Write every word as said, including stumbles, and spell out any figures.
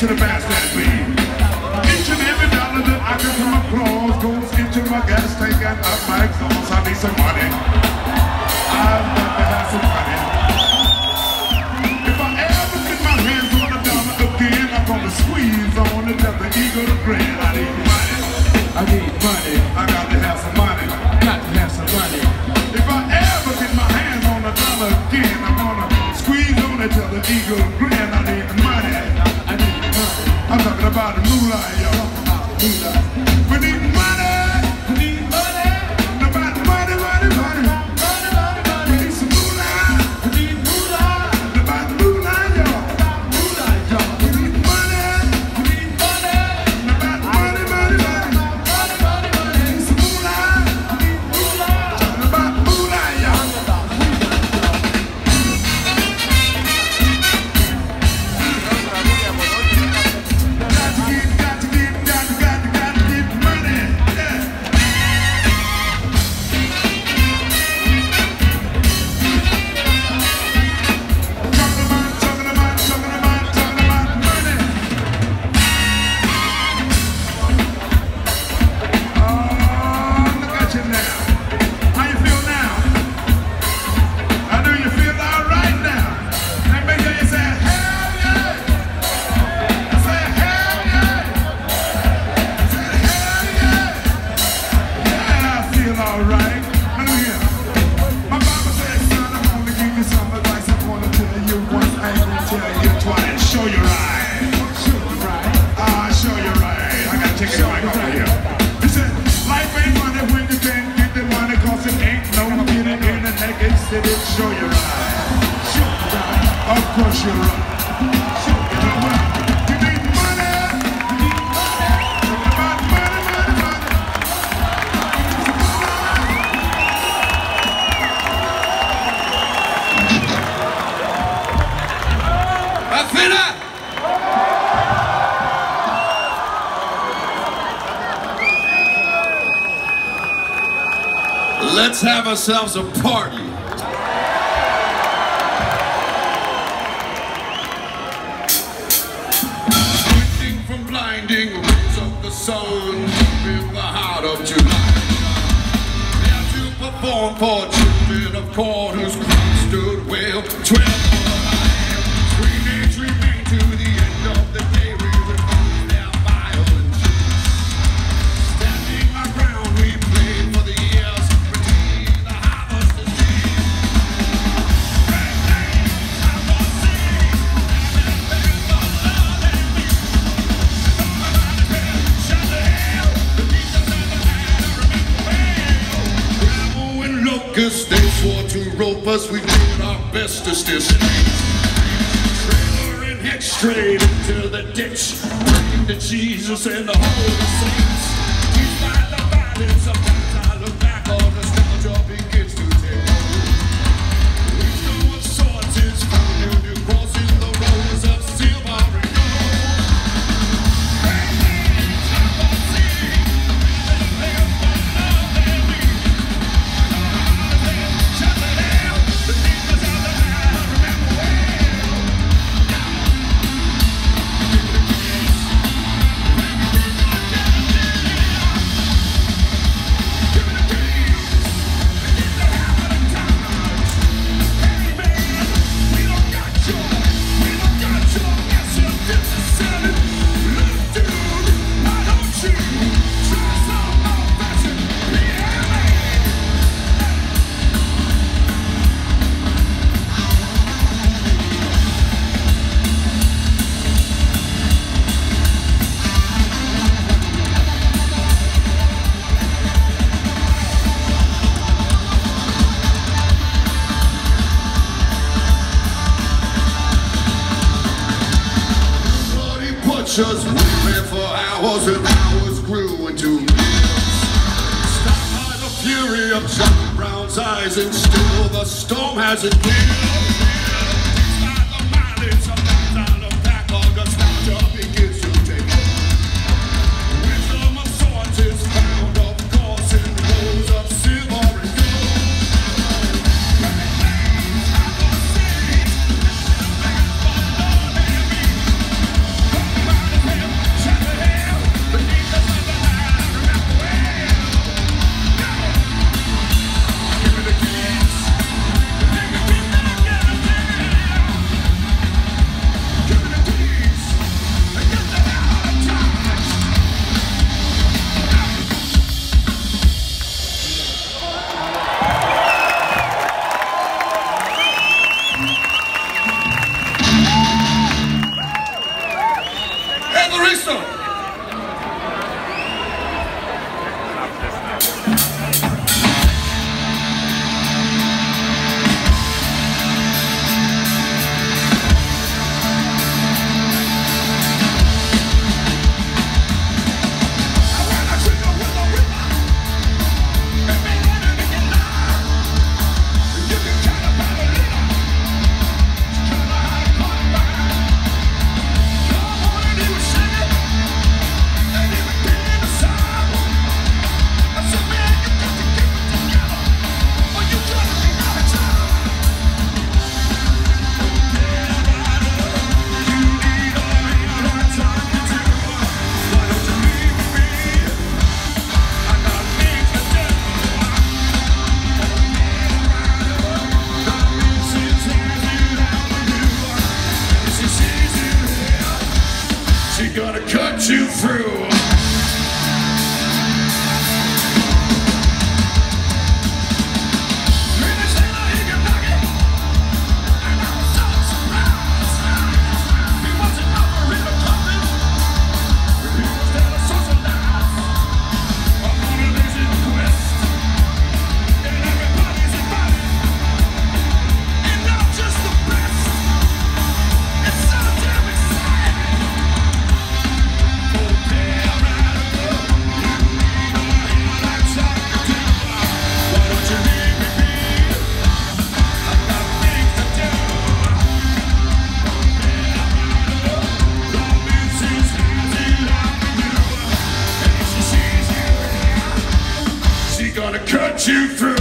to the mass that lead. Each and every dollar that I get from my claws goes into my gas tank and up my exhaust. I need some money. I've got to have some money. If I ever get my hands on a dollar again, I'm gonna squeeze on another eagle to grin. I need money. I need money. I got to have some money. Got to have some money. If I ever get my hands on a dollar again, I'm gonna squeeze on another eagle to grin. I need money. I need money. I'm talking about the moolah, y'all. We need money. We need money. About money, money, money. We need some moolah. We need moolah. About moolah, y'all. We need money. We need money. About money, money, money. We need some moolah. We need moolah. About moolah, y'all. Show your right. Right. Of course you're right. Show your right. You need money. You need money. Money, money, money, money. I feel it. Let's have ourselves a party. Blinding rays of the sun in the heart of July. There to perform for children of corn whose crop stood well twelve for life. Three days remain to the end of the day. We refine their violent juice. Standing our ground, we play for the years. Retain the harvest of days. Great days, I will sing. And then we they swore to rope us, we did our best to steer straight. Trailer and head straight into the ditch, praying to Jesus and the Holy Saints. We find the violence, sometimes I look back on nostalgia begins to take hold. The wisdom of swords is found in new crosses, the rows of silver and gold. Great things I will sing, and live for love and me. We ran for hours and hours grew into minutes. Stopped by the fury of John Brown's eyes, and still the storm hasn't killed. By the mileage of that kind of pack, all nostalgia begins to take hold. Wisdom of swords is found, of course, in rows of silver and gold. Great things I will sing, and live for love and me. And the reason. Gonna cut you through. Gonna cut you through.